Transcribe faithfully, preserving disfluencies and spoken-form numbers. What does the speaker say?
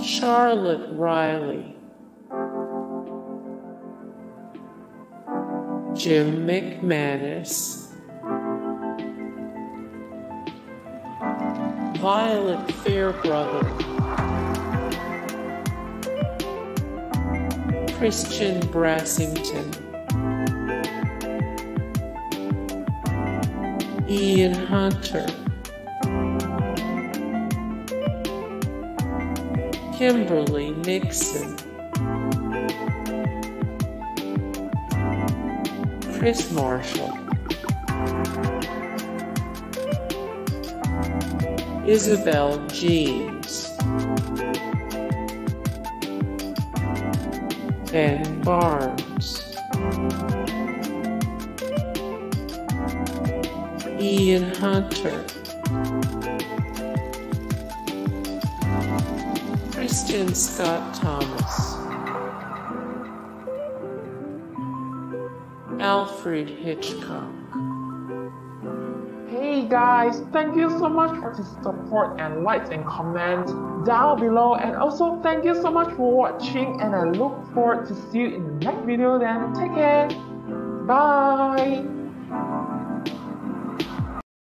Charlotte Riley, Jim McManus, Violet Farebrother, Christian Brassington, Ian Hunter, Kimberley Nixon, Kris Marshall, Isabel Jeans, Ben Barnes, Ian Hunter, Kristin Scott Thomas, Alfred Hitchcock. Hey guys, thank you so much for the support and likes and comments down below, and also thank you so much for watching, and I look forward to see you in the next video then. Take care, bye!